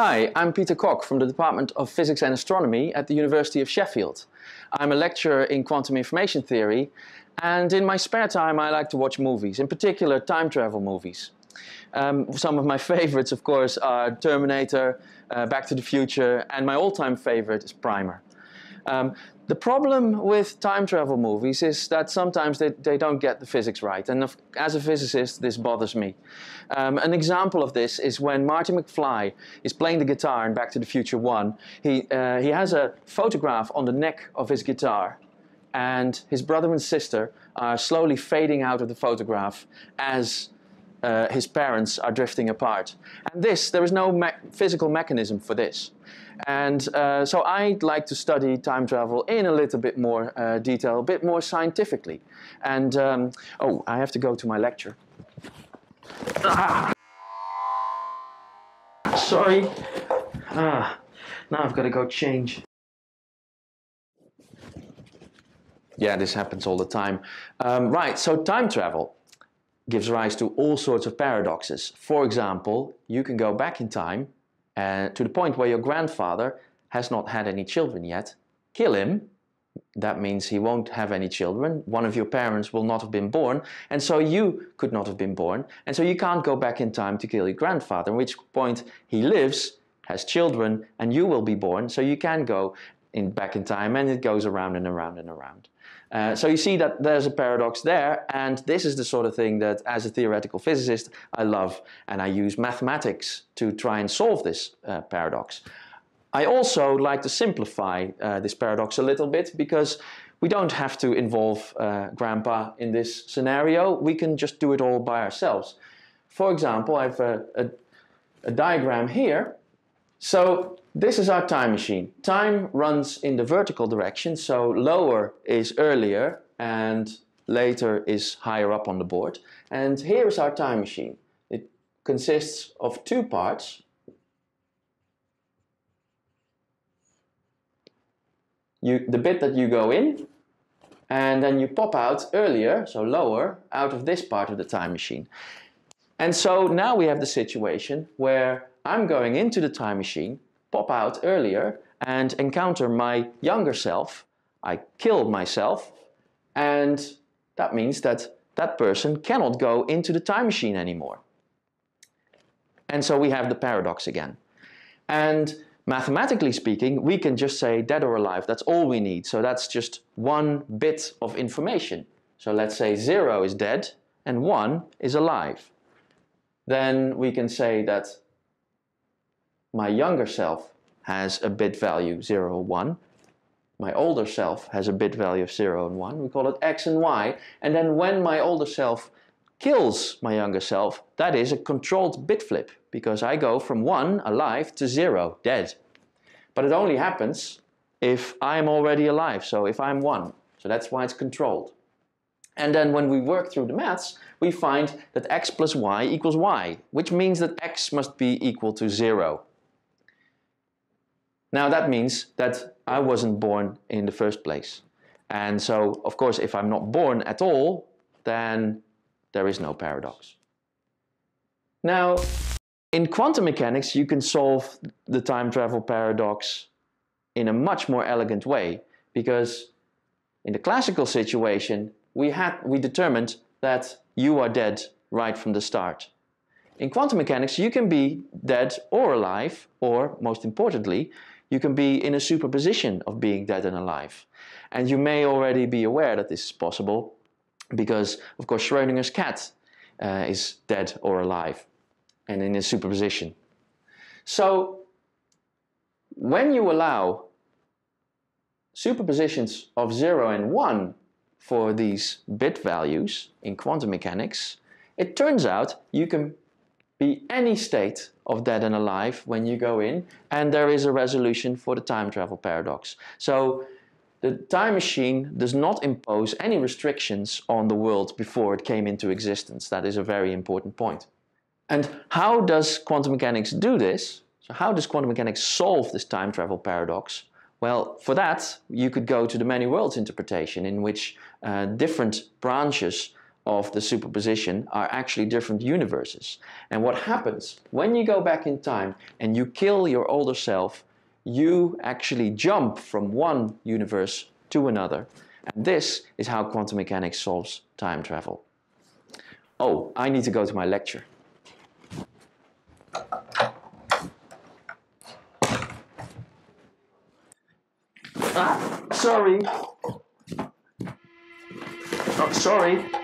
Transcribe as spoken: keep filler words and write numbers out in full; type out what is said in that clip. Hi, I'm Pieter Kok from the Department of Physics and Astronomy at the University of Sheffield. I'm a lecturer in quantum information theory, and in my spare time I like to watch movies, in particular time travel movies. Um, some of my favorites, of course, are Terminator, uh, Back to the Future, and my all-time favorite is Primer. Um, the problem with time travel movies is that sometimes they, they don't get the physics right, and if, as a physicist this bothers me. Um, an example of this is when Marty McFly is playing the guitar in Back to the Future one, he, uh, he has a photograph on the neck of his guitar, and his brother and sister are slowly fading out of the photograph as Uh, his parents are drifting apart. And this, there is no me physical mechanism for this. And uh, so I'd like to study time travel in a little bit more uh, detail, a bit more scientifically. And, um, oh, I have to go to my lecture. Ah. Sorry. Ah. Now I've got to go change. Yeah, this happens all the time. Um, right, so time travel gives rise to all sorts of paradoxes. For example, you can go back in time uh, to the point where your grandfather has not had any children yet, kill him, that means he won't have any children, one of your parents will not have been born, and so you could not have been born, and so you can't go back in time to kill your grandfather, at which point he lives, has children, and you will be born, so you can go in back in time, and it goes around and around and around. Uh, so you see that there's a paradox there, and this is the sort of thing that as a theoretical physicist I love, and I use mathematics to try and solve this uh, paradox. I also like to simplify uh, this paradox a little bit, because we don't have to involve uh, grandpa in this scenario, we can just do it all by ourselves. For example, I have a, a, a diagram here. So this is our time machine. Time runs in the vertical direction, so lower is earlier and later is higher up on the board. And here is our time machine. It consists of two parts. You, the bit that you go in, and then you pop out earlier, so lower, out of this part of the time machine. And so now we have the situation where I'm going into the time machine, pop out earlier, and encounter my younger self. I killed myself, and that means that that person cannot go into the time machine anymore. And so we have the paradox again. And mathematically speaking, we can just say dead or alive, that's all we need. So that's just one bit of information. So let's say zero is dead and one is alive. Then we can say that my younger self has a bit value zero or one. My older self has a bit value of zero and one. We call it x and y. And then when my older self kills my younger self, that is a controlled bit flip, because I go from one, alive, to zero, dead. But it only happens if I'm already alive, so if I'm one. So that's why it's controlled. And then when we work through the maths, we find that x plus y equals y, which means that x must be equal to zero. Now that means that I wasn't born in the first place. And so, of course, if I'm not born at all, then there is no paradox. Now, in quantum mechanics, you can solve the time travel paradox in a much more elegant way, because in the classical situation, we, had, we determined that you are dead right from the start. In quantum mechanics, you can be dead or alive, or, most importantly, you can be in a superposition of being dead and alive. And you may already be aware that this is possible, because, of course, Schrödinger's cat uh, is dead or alive, and in a superposition. So, when you allow superpositions of zero and one for these bit values in quantum mechanics, it turns out you can be any state of dead and alive when you go in, and there is a resolution for the time travel paradox. So the time machine does not impose any restrictions on the world before it came into existence. That is a very important point. And how does quantum mechanics do this? So how does quantum mechanics solve this time travel paradox? Well, for that you could go to the many worlds interpretation, in which uh, different branches of the superposition are actually different universes. And what happens when you go back in time and you kill your older self, you actually jump from one universe to another. And this is how quantum mechanics solves time travel. Oh, I need to go to my lecture. Ah, sorry. Oh, sorry.